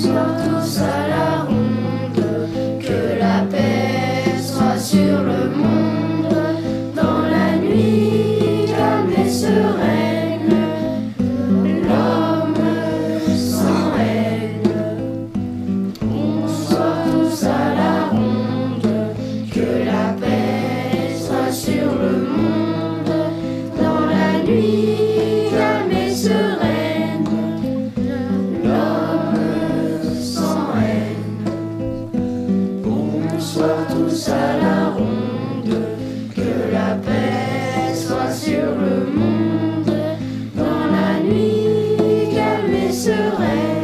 soit tous à la ronde, que la paix soit sur le monde, dans la nuit calme et sereine, l'homme sans haine. Qu'on soit tous à la ronde, que la paix soit sur le monde, dans la nuit calme et sereine. Tous à la ronde, que la paix soit sur le monde, dans la nuit calme et sereine.